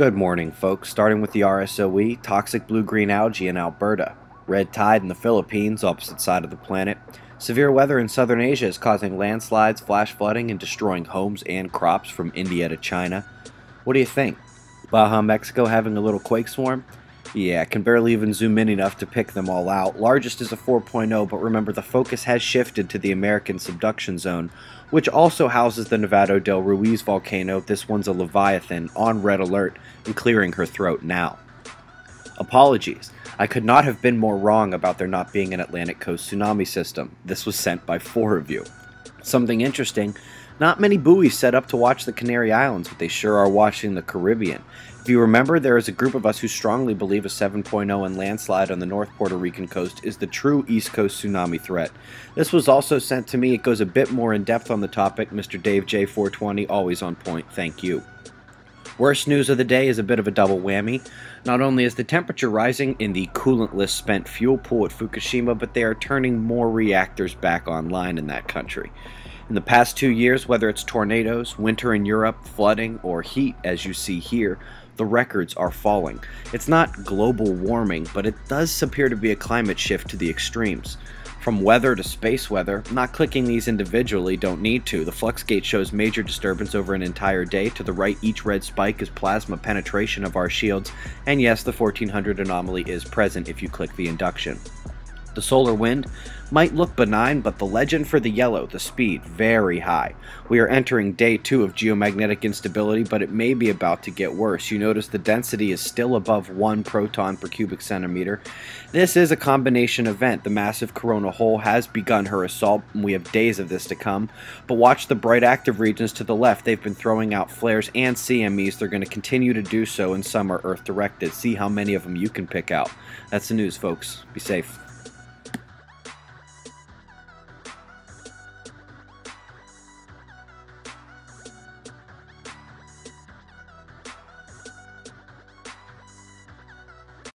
Good morning, folks. Starting with the RSOE, toxic blue-green algae in Alberta, red tide in the Philippines, opposite side of the planet. Severe weather in southern Asia is causing landslides, flash flooding, and destroying homes and crops from India to China. What do you think? Baja, Mexico having a little quake swarm? Yeah, I can barely even zoom in enough to pick them all out. Largest is a 4.0, but remember the focus has shifted to the American subduction zone, which also houses the Nevado del Ruiz volcano. This one's a Leviathan, on red alert, and clearing her throat now. Apologies. I could not have been more wrong about there not being an Atlantic Coast tsunami system. This was sent by 4 of you. Something interesting, not many buoys set up to watch the Canary Islands, but they sure are watching the Caribbean. If you remember, there is a group of us who strongly believe a 7.0 and landslide on the North Puerto Rican coast is the true East Coast tsunami threat. This was also sent to me. It goes a bit more in depth on the topic. Mr. Dave J420, always on point. Thank you. Worst news of the day is a bit of a double whammy. Not only is the temperature rising in the coolantless spent fuel pool at Fukushima, but they are turning more reactors back online in that country. In the past 2 years, whether it's tornadoes, winter in Europe, flooding, or heat as you see here, the records are falling. It's not global warming, but it does appear to be a climate shift to the extremes. From weather to space weather, not clicking these individually, don't need to. The flux gate shows major disturbance over an entire day. To the right, each red spike is plasma penetration of our shields, and yes, the 1400 anomaly is present if you click the induction. The solar wind might look benign, but the legend for the yellow, the speed, very high. We are entering day 2 of geomagnetic instability, but it may be about to get worse. You notice the density is still above 1 proton per cubic centimeter. This is a combination event. The massive corona hole has begun her assault, and we have days of this to come. But watch the bright active regions to the left. They've been throwing out flares and CMEs. They're going to continue to do so, and some are Earth-directed. See how many of them you can pick out. That's the news, folks. Be safe.